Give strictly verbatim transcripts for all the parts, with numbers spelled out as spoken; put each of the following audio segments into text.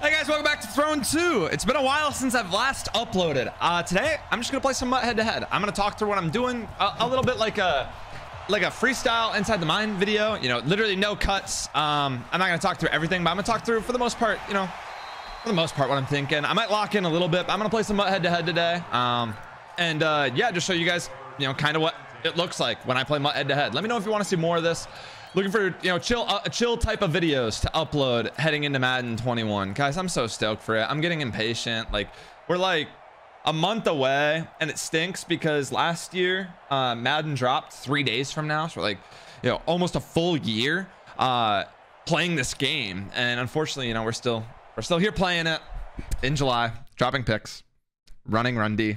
Hey guys, welcome back to Throne two. It's been a while since I've last uploaded. Uh, today, I'm just gonna play some head-to-head. -head. I'm gonna talk through what I'm doing, a, a little bit like a like a freestyle inside the mind video. You know, literally no cuts. Um, I'm not gonna talk through everything, but I'm gonna talk through for the most part. You know, for the most part, what I'm thinking. I might lock in a little bit, but I'm gonna play some head-to-head -to -head today. Um, and uh, yeah, just show you guys, you know, kind of what it looks like when I play head-to-head. -head. Let me know if you want to see more of this. Looking for, you know, chill uh, chill type of videos to upload heading into Madden twenty-one. Guys, I'm so stoked for it. I'm getting impatient. Like, we're like a month away, and it stinks because last year uh, Madden dropped three days from now. So we're like, you know, almost a full year uh, playing this game. And unfortunately, you know, we're still we're still here playing it in July, dropping picks, running run D.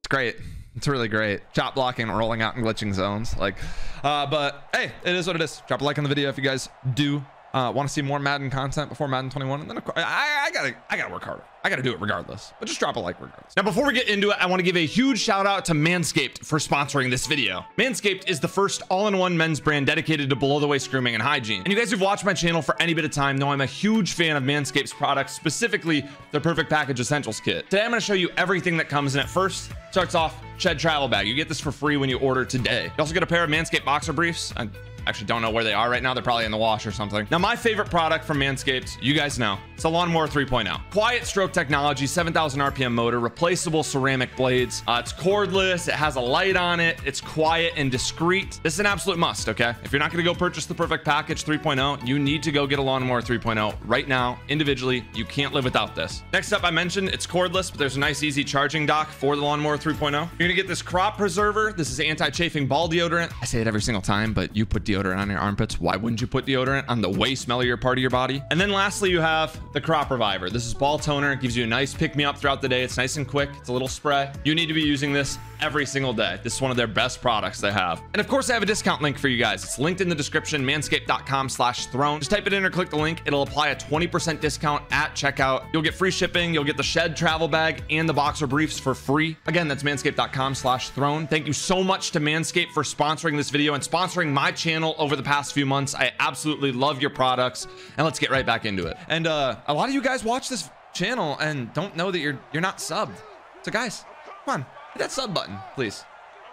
It's great. It's really great. Chop blocking, rolling out, and glitching zones. Like, uh, but hey, it is what it is. Drop a like on the video if you guys do uh, want to see more Madden content before Madden twenty-one. And then of course, I, I gotta, I gotta work harder. I gotta do it regardless. But just drop a like regardless. Now, before we get into it, I want to give a huge shout out to Manscaped for sponsoring this video. Manscaped is the first all-in-one men's brand dedicated to below-the-waist grooming and hygiene. And you guys who've watched my channel for any bit of time know I'm a huge fan of Manscaped's products, specifically their Perfect Package Essentials Kit. Today, I'm gonna show you everything that comes in. At first, starts off Shed Travel Bag. You get this for free when you order today. You also get a pair of Manscaped boxer briefs. I actually don't know where they are right now. They're probably in the wash or something. Now, my favorite product from Manscaped, you guys know, it's the Lawnmower three point oh. Quiet stroke technology, seven thousand R P M motor, replaceable ceramic blades. Uh, it's cordless. It has a light on it. It's quiet and discreet. This is an absolute must, okay? If you're not going to go purchase the Perfect Package three point oh, you need to go get a Lawnmower three point oh right now. Individually, you can't live without this. Next up, I mentioned it's cordless, but there's a nice, easy charging dock for the Lawnmower three point oh. You're going to get this Crop Preserver. This is anti-chafing ball deodorant. I say it every single time, but you put deodorant on your armpits. Why wouldn't you put deodorant on the way smellier part of your body? And then lastly, you have the Crop Reviver. This is ball toner. It gives you a nice pick-me-up throughout the day. It's nice and quick. It's a little spray. You need to be using this every single day. This is one of their best products they have. And of course, I have a discount link for you guys. It's linked in the description, manscaped dot com slash throne. Just type it in or click the link. It'll apply a twenty percent discount at checkout. You'll get free shipping. You'll get the Shed Travel Bag and the boxer briefs for free. Again, that's manscaped dot com slash throne. Thank you so much to Manscaped for sponsoring this video and sponsoring my channel over the past few months. I absolutely love your products, and let's get right back into it. And uh, a lot of you guys watch this channel and don't know that you're you're not subbed. So guys, come on, hit that sub button, please.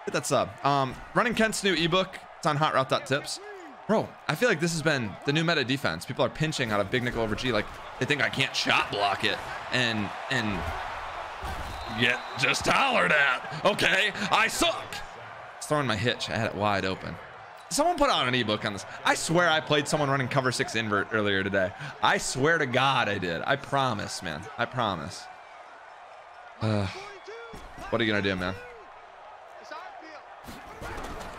Hit that sub. Um, running Kent's new ebook. It's on hot route dot tips. Bro, I feel like this has been the new meta defense. People are pinching out of big nickel over G. Like, they think I can't shot block it and and get just hollered at. Okay, I suck. It's throwing my hitch. I had it wide open. Someone put out an ebook on this. I swear I played someone running cover six invert earlier today. I swear to God I did. I promise, man. I promise. Uh, what are you going to do, man?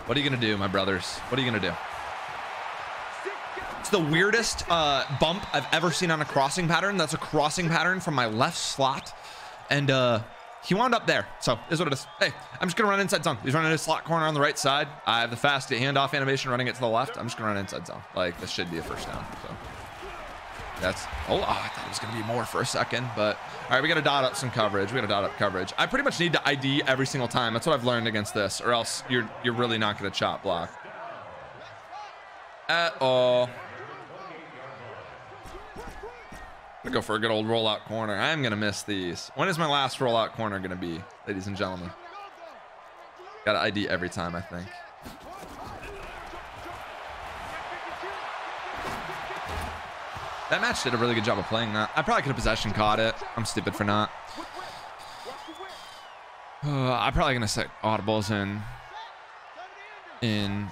What are you going to do, my brothers? What are you going to do? It's the weirdest uh, bump I've ever seen on a crossing pattern. That's a crossing pattern from my left slot. And uh, he wound up there. So is what it is. Hey, I'm just gonna run inside zone. He's running a slot corner on the right side. I have the fast handoff animation running it to the left. I'm just gonna run inside zone. Like, this should be a first down. So that's, oh, oh, I thought it was gonna be more for a second, but all right, we gotta dot up some coverage. We gotta dot up coverage. I pretty much need to I D every single time. That's what I've learned against this, or else you're you're really not gonna chop block at all. I'm gonna go for a good old rollout corner. I am gonna miss these. When is my last rollout corner gonna be, ladies and gentlemen? Gotta I D every time, I think. That match did a really good job of playing that. I probably could have possession caught it. I'm stupid for not. Uh, I'm probably gonna set audibles in in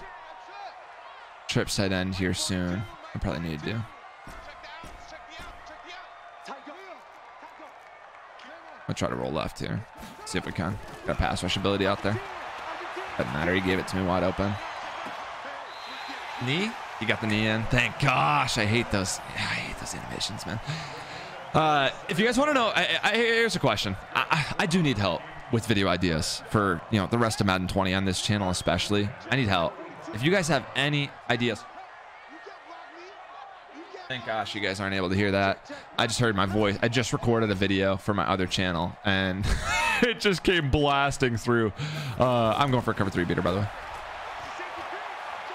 trip side end here soon. I probably need to. I'll try to roll left here. See if we can. Got a pass rush ability out there. Doesn't matter. He gave it to me wide open. Knee? You got the knee in. Thank gosh. I hate those. I hate those animations, man. Uh, if you guys want to know, I, I, here's a question. I, I, I do need help with video ideas for, you know, the rest of Madden twenty on this channel especially. I need help. If you guys have any ideas. Thank gosh you guys aren't able to hear that. I just heard my voice. I just recorded a video for my other channel, and it just came blasting through. Uh, I'm going for a cover three beater, by the way.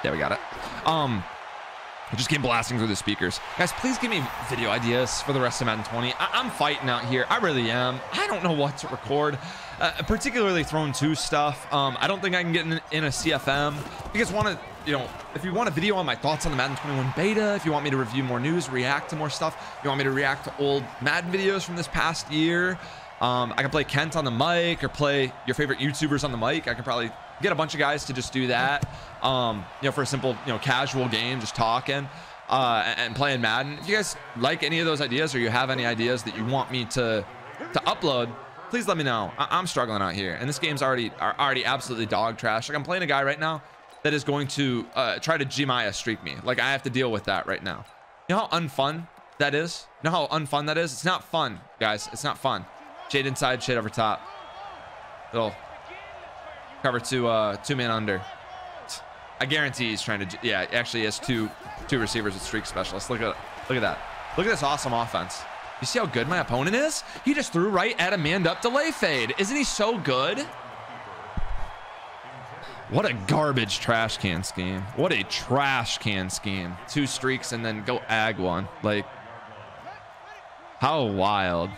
Yeah, we got it. Um, I just came blasting through the speakers. Guys, please give me video ideas for the rest of Madden twenty. I I'm fighting out here. I really am. I don't know what to record, uh, particularly Throne two stuff. Um, I don't think I can get in, in a C F M. If you guys want to, you know, if you want a video on my thoughts on the Madden twenty-one beta, if you want me to review more news, react to more stuff, you want me to react to old Madden videos from this past year, um, I can play Kent on the mic or play your favorite YouTubers on the mic. I can probably get a bunch of guys to just do that, um, you know, for a simple, you know, casual game, just talking uh, and playing Madden. If you guys like any of those ideas or you have any ideas that you want me to to upload, please let me know. I I'm struggling out here, and this game's already are already absolutely dog trash. Like, I'm playing a guy right now that is going to uh, try to G Maya streak me. Like, I have to deal with that right now. You know how unfun that is? You know how unfun that is? It's not fun, guys. It's not fun. Shade inside, shade over top. Little cover two, uh, two man under. I guarantee he's trying to. Yeah, actually he has two, two receivers with streak specialists. Look at, look at that. Look at this awesome offense. You see how good my opponent is? He just threw right at a manned up delay fade. Isn't he so good? What a garbage trash can scheme. What a trash can scheme. Two streaks and then go ag one. Like, how wild.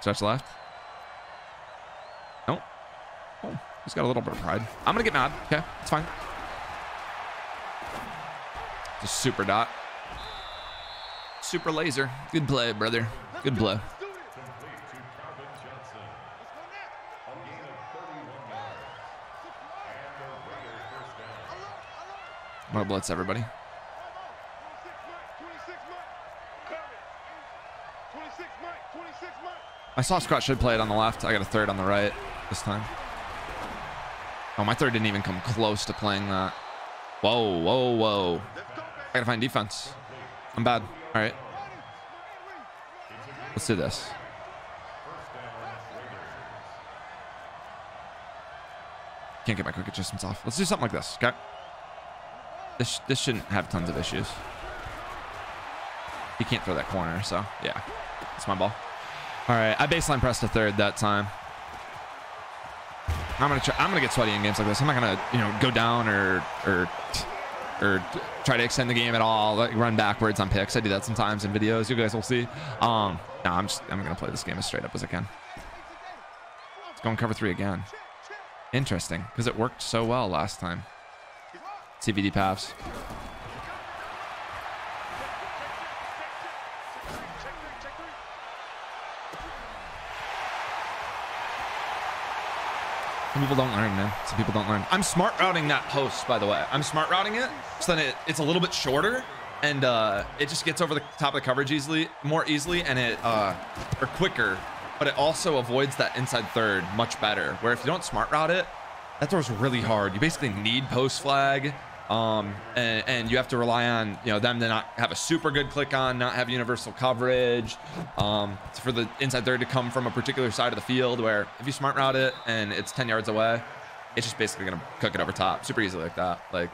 Stretch left. Nope. Oh, he's got a little bit of pride. I'm going to get mad. Okay, it's fine. It's a super dot. Super laser. Good play, brother. Good play. I'm gonna blitz everybody. My soft squat should play it on the left. I got a third on the right this time. Oh, my third didn't even come close to playing that. Whoa, whoa, whoa. I gotta find defense. I'm bad. All right. Let's do this. Can't get my quick adjustments off. Let's do something like this. Okay. This, this shouldn't have tons of issues. He can't throw that corner, so yeah. It's my ball. All right, I baseline pressed a third that time. I'm gonna try, I'm gonna get sweaty in games like this. I'm not gonna, you know, go down or or or try to extend the game at all. Like, run backwards on picks. I do that sometimes in videos. You guys will see. Um, no, I'm just I'm gonna play this game as straight up as I can. Let's go and cover three again. Interesting, because it worked so well last time. C V D paths. Some people don't learn, man. Some people don't learn. I'm smart routing that post, by the way. I'm smart routing it, so then it, it's a little bit shorter, and uh, it just gets over the top of the coverage easily, more easily, and it uh, or quicker. But it also avoids that inside third much better. Where if you don't smart route it, that throw's really hard. You basically need post flag, um, and, and you have to rely on, you know, them to not have a super good click on, not have universal coverage, um, for the inside third to come from a particular side of the field. Where if you smart route it and it's ten yards away, it's just basically gonna cook it over top, super easily like that. Like,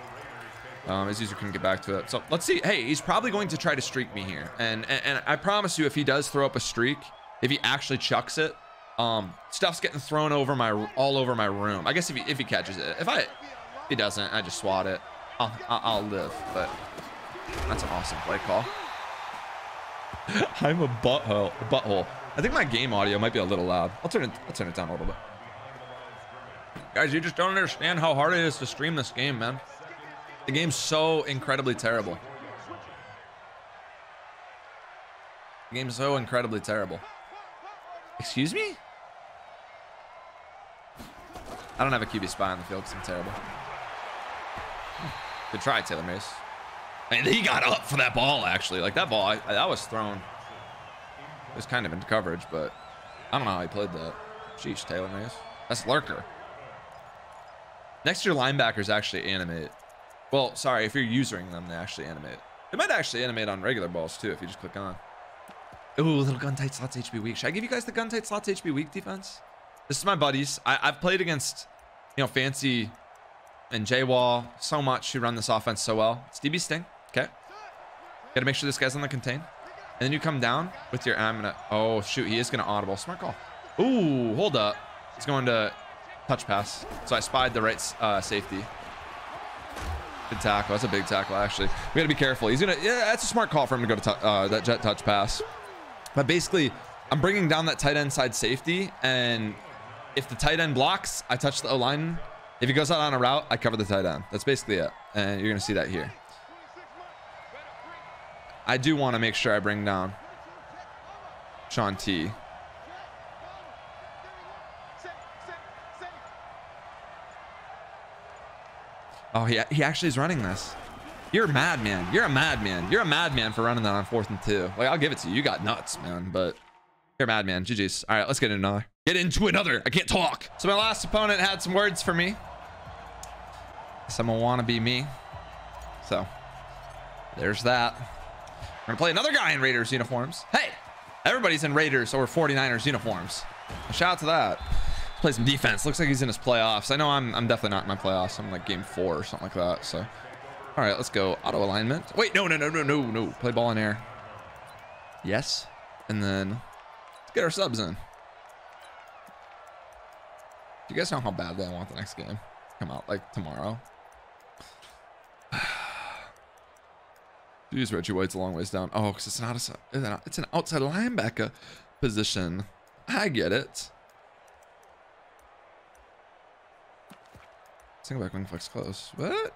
um, his user couldn't get back to it. So let's see. Hey, he's probably going to try to streak me here, and and, and I promise you, if he does throw up a streak, if he actually chucks it. Um, stuff's getting thrown over my all over my room. I guess if he, if he catches it, if I if he doesn't, I just swat it. I'll, I'll live, but that's an awesome play call. I'm a butthole. Butthole. I think my game audio might be a little loud. I'll turn it. I'll turn it down a little bit. Guys, you just don't understand how hard it is to stream this game, man. The game's so incredibly terrible. The game's so incredibly terrible. Excuse me? I don't have a Q B spy on the field because I'm terrible. Good try, Taylor Mace. And he got up for that ball, actually. Like, that ball, I, I, that was thrown. It was kind of into coverage, but I don't know how he played that. Sheesh, Taylor Mace. That's Lurker. Next year, linebackers actually animate. Well, sorry, if you're using them, they actually animate. They might actually animate on regular balls, too, if you just click on. Ooh, little gun tight slots H B weak. Should I give you guys the gun tight slots H B weak defense? This is my buddies. I, I've played against, you know, Fancy and J-Wall so much, who run this offense so well. It's D B Sting. Okay. Got to make sure this guy's on the contain. And then you come down with your, I'm going to, oh, shoot. He is going to audible. Smart call. Ooh, hold up. He's going to touch pass. So I spied the right uh, safety. Good tackle. That's a big tackle, actually. We got to be careful. He's gonna. Yeah, that's a smart call for him to go to uh, that jet touch pass. But basically, I'm bringing down that tight end side safety, and if the tight end blocks, I touch the O-line. If he goes out on a route, I cover the tight end. That's basically it, and you're gonna see that here. I do want to make sure I bring down Sean T. Oh, he, he actually is running this. You're a madman. You're a madman. You're a madman for running that on fourth and two. Like, I'll give it to you. You got nuts, man. But you're a madman. G G's. All right, let's get into another. Get into another. I can't talk. So my last opponent had some words for me. Guess I'm a wannabe me. So there's that. We're going to play another guy in Raiders uniforms. Hey, everybody's in Raiders or forty-niners uniforms. Shout out to that. Play some defense. Looks like he's in his playoffs. I know I'm, I'm definitely not in my playoffs. I'm like game four or something like that. So, all right, let's go auto alignment. Wait, no, no, no, no, no, no. Play ball in air. Yes. And then let's get our subs in. You guys know how bad they want the next game to come out, like tomorrow. Jeez, Reggie White's a long ways down. Oh, because it's not a, it's an outside linebacker position. I get it. Single back wing flex close. What?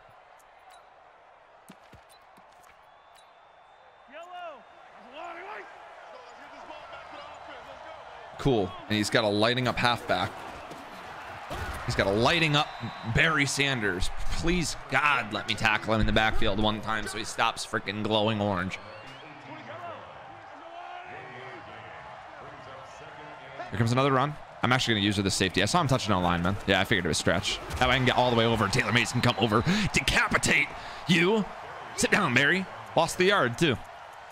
Cool. And he's got a lighting up halfback. He's got a lighting up Barry Sanders. Please, God, let me tackle him in the backfield one time so he stops freaking glowing orange. Here comes another run. I'm actually going to use her the safety. I saw him touching on line, man. Yeah, I figured it was stretch. That way I can get all the way over. Taylor Mace can come over. Decapitate you. Sit down, Barry. Lost the yard, too.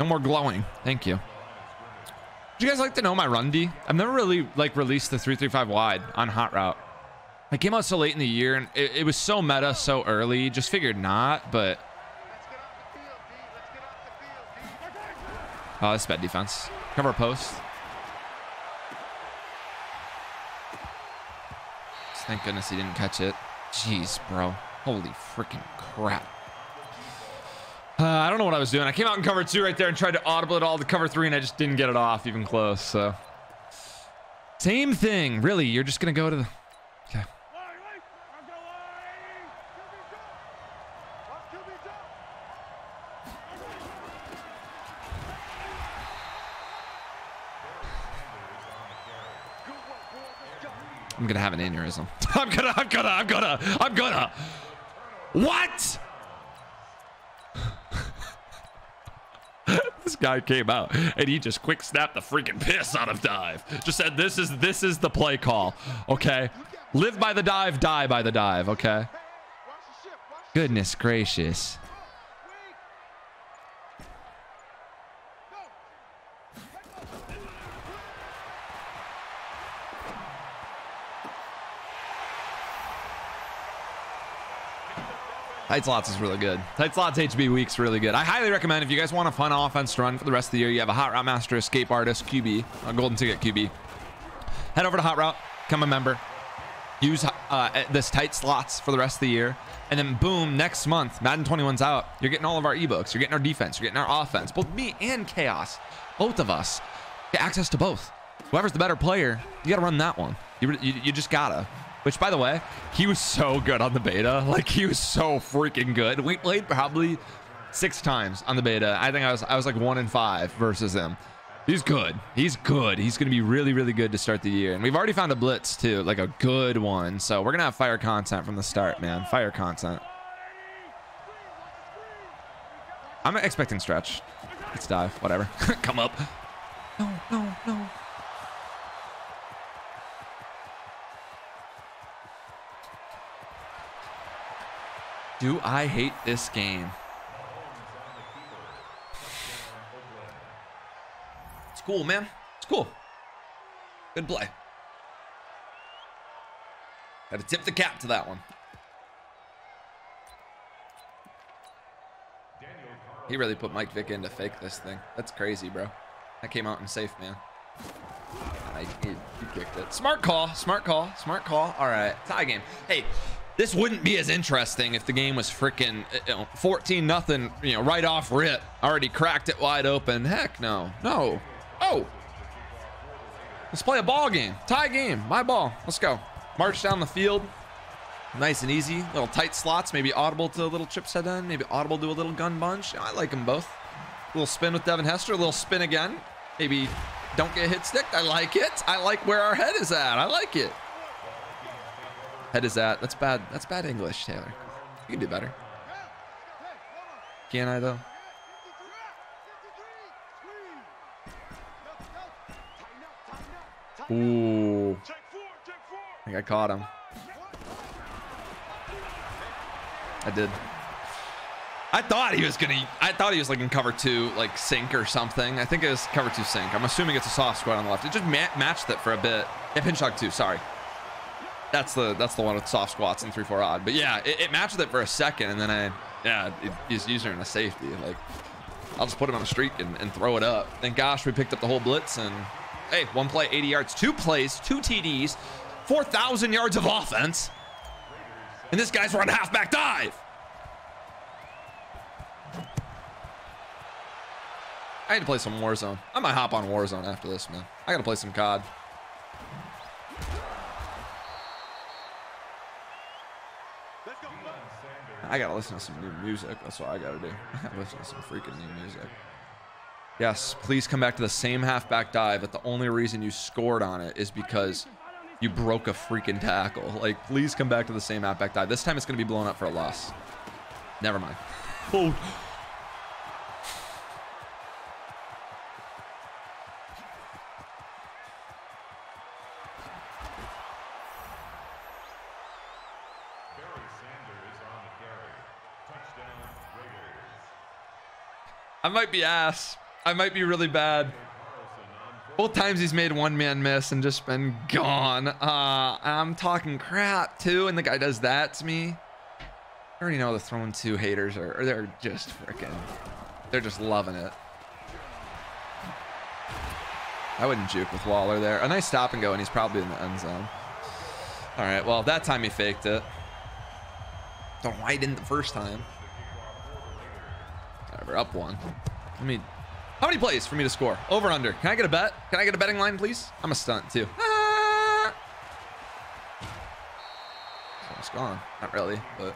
No more glowing. Thank you. Would you guys like to know my run D? I've never really, like, released the three three five wide on Hot Route. I came out so late in the year, and it, it was so meta so early. Just figured not, but... Oh, that's bad defense. Cover post. Thank goodness he didn't catch it. Jeez, bro. Holy freaking crap. Uh, I don't know what I was doing. I came out in cover two right there and tried to audible it all to cover three, and I just didn't get it off even close. So, same thing. Really, you're just going to go to the... Okay. I'm gonna have an aneurysm. I'm gonna, I'm gonna, I'm gonna, I'm gonna. What? This guy came out and he just quick snapped the freaking piss out of dive. Just said, this is, this is the play call. Okay. Live by the dive, die by the dive. Okay. Goodness gracious. Tight Slots is really good. Tight Slots H B Week's really good. I highly recommend if you guys want a fun offense to run for the rest of the year, you have a Hot Route Master, Escape Artist, Q B, a Golden Ticket Q B. Head over to Hot Route, become a member, use uh, this Tight Slots for the rest of the year, and then boom, next month, Madden twenty-one's out. You're getting all of our ebooks. You're getting our defense. You're getting our offense. Both me and Chaos, both of us, get access to both. Whoever's the better player, you got to run that one. You, you, you just got to. Which, by the way, he was so good on the beta. Like, he was so freaking good. We played probably six times on the beta. I think I was I was like one in five versus him. He's good. He's good. He's going to be really, really good to start the year. And we've already found a blitz, too. Like, a good one. So, we're going to have fire content from the start, man. Fire content. I'm expecting stretch. Let's dive. Whatever. Come up. No, no, no. Do I hate this game? It's cool, man. It's cool. Good play. Got to tip the cap to that one. He really put Mike Vick in to fake this thing. That's crazy, bro. That came out and safe, man. I, he, he kicked it. Smart call. Smart call. Smart call. All right. Tie game. Hey. This wouldn't be as interesting if the game was freaking you know, fourteen nothing, you know, right off rip. Already cracked it wide open. Heck no. No. Oh. Let's play a ball game. Tie game. My ball. Let's go. March down the field. Nice and easy. Little tight slots. Maybe audible to a little chips head in. Maybe audible to a little gun bunch. I like them both. A little spin with Devin Hester. A little spin again. Maybe don't get hit stick. I like it. I like where our head is at. I like it. Head is at. That's bad. That's bad English, Taylor. You can do better. Can I, though? Ooh. I think I caught him. I did. I thought he was gonna. I thought he was like in cover two, like sink or something. I think it was cover two sink. I'm assuming it's a soft squad on the left. It just ma matched it for a bit. Yeah, pinch hug two. Sorry. That's the that's the one with soft squats and three four odd. But yeah, it, it matched it for a second, and then I yeah, it, he's using her in a safety. Like I'll just put him on a streak and, and throw it up. And gosh, we picked up the whole blitz. And hey, one play, eighty yards, two plays, two T Ds, four thousand yards of offense. And this guy's running halfback dive. I need to play some Warzone. I might hop on Warzone after this, man. I gotta play some C O D. I gotta listen to some new music. That's what I gotta do. I gotta listen to some freaking new music. Yes, please come back to the same halfback dive, but the only reason you scored on it is because you broke a freaking tackle. Like, please come back to the same halfback dive. This time it's gonna be blown up for a loss. Never mind. Oh. I might be ass. I might be really bad. Both times he's made one man miss and just been gone. Uh, I'm talking crap too, and the guy does that to me. I already know the Throne two haters are, they're just freaking, they're just loving it. I wouldn't juke with Waller there. A nice stop and go, and he's probably in the end zone. All right, well, that time he faked it. Don't know why he didn't the first time. We're up one. I mean, how many plays for me to score? Over under. Can I get a bet? Can I get a betting line, please? I'm a stunt too. Ah! So it's gone. Not really, but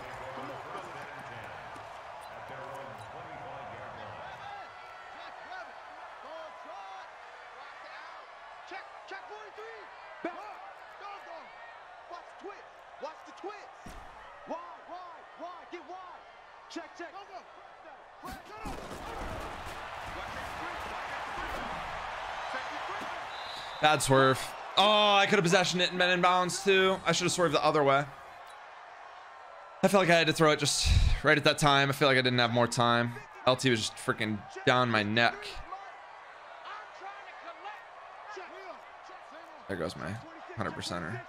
bad swerve. Oh, I could have possession it and been in bounds too. I should have swerved the other way. I felt like I had to throw it just right at that time. I feel like I didn't have more time. L T was just freaking down my neck. There goes my hundred percenter.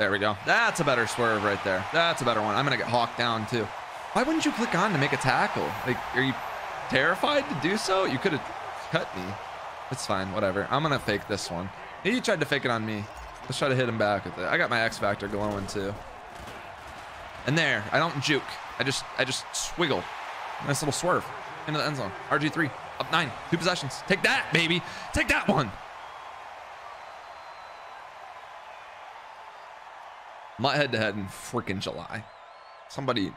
There we go. That's a better swerve right there. That's a better one. I'm going to get hawked down too. Why wouldn't you click on to make a tackle? Like, are you terrified to do so? You could have cut me. It's fine. Whatever. I'm going to fake this one. He tried to fake it on me. Let's try to hit him back with it. I got my X Factor glowing too. And there, I don't juke. I just, I just swiggle. Nice little swerve into the end zone. R G three up nine, two possessions. Take that, baby. Take that one. I'm not head to head in freaking July. Somebody,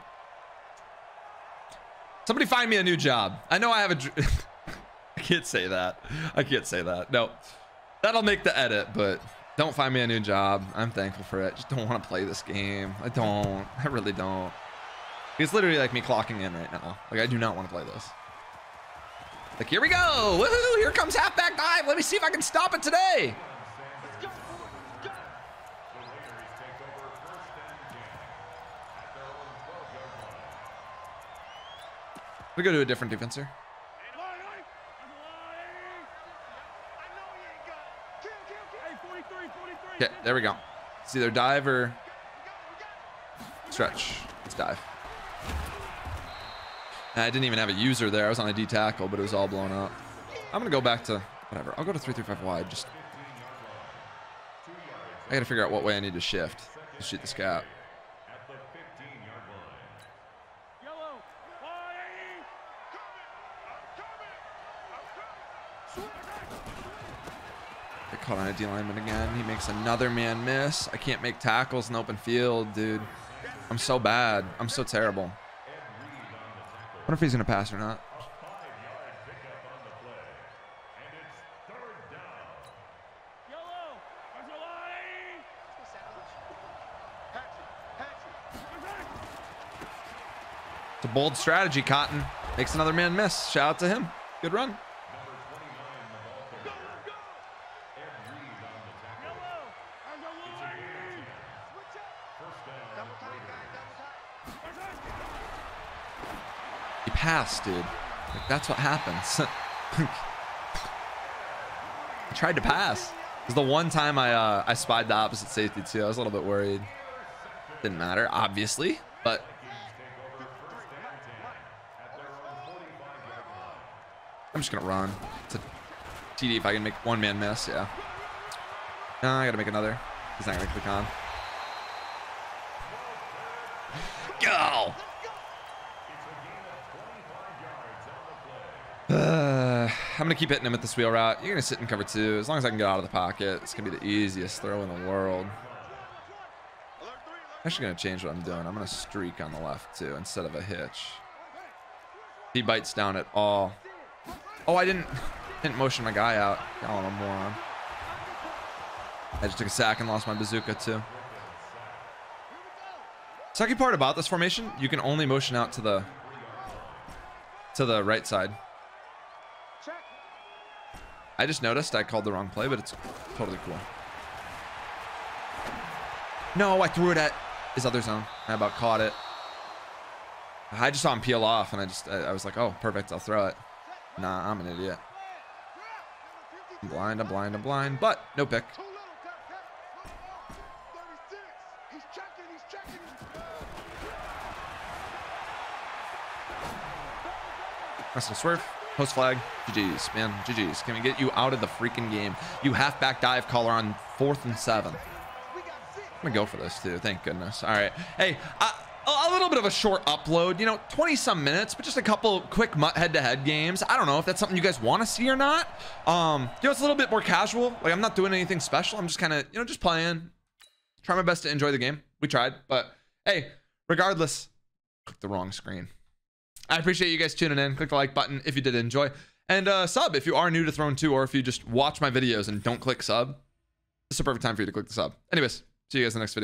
somebody find me a new job. I know I have a, dr I can't say that. I can't say that. No, that'll make the edit, but don't find me a new job. I'm thankful for it. Just don't want to play this game. I don't, I really don't. It's literally like me clocking in right now. Like I do not want to play this. Like, here we go. Woohoo, here comes halfback dive. Let me see if I can stop it today. We go to a different defenser. Okay, there we go. It's either dive or stretch. Let's dive. I didn't even have a user there. I was on a D tackle, but it was all blown up. I'm going to go back to whatever. I'll go to three three five wide. Just I got to figure out what way I need to shift to shoot this gap. They caught on a D lineman again. He makes another man miss. I can't make tackles in open field, dude. I'm so bad. I'm so terrible. I wonder if he's going to pass or not. It's a bold strategy, Cotton. Makes another man miss. Shout out to him. Good run. Pass, dude. Like, that's what happens. I tried to pass. It was the one time I uh, I spied the opposite safety too. I was a little bit worried. Didn't matter, obviously, but I'm just gonna run. It's a T D if I can make one man miss. Yeah. No, I gotta make another. He's not gonna click on. Go. Uh, I'm gonna keep hitting him at this wheel route. You're gonna sit in cover two. As long as I can get out of the pocket, it's gonna be the easiest throw in the world. I'm actually gonna change what I'm doing. I'm gonna streak on the left too instead of a hitch. He bites down at all. Oh, I didn't didn't motion my guy out. Oh, I'm a moron. I just took a sack and lost my bazooka too. Sucky part about this formation, you can only motion out to the to the right side. I just noticed I called the wrong play, but it's totally cool. No, I threw it at his other zone. I about caught it. I just saw him peel off, and I just I, I was like, oh, perfect, I'll throw it. Nah, I'm an idiot. I'm blind, I'm blind, I'm blind, but no pick. That's a swerve. Post flag, G G's, man, G G's. Can we get you out of the freaking game? You halfback dive caller on fourth and seven. I'm gonna go for this too, thank goodness. All right, hey, uh, a little bit of a short upload, you know, twenty some minutes, but just a couple quick mutt head-to-head games. I don't know if that's something you guys want to see or not. Um, you know, it's a little bit more casual. Like, I'm not doing anything special. I'm just kind of, you know, just playing. Try my best to enjoy the game. We tried, but hey, regardless, clicked the wrong screen. I appreciate you guys tuning in. Click the like button if you did enjoy, and uh, sub if you are new to Throne two, or if you just watch my videos and don't click sub. It's a perfect time for you to click the sub. Anyways, see you guys in the next video.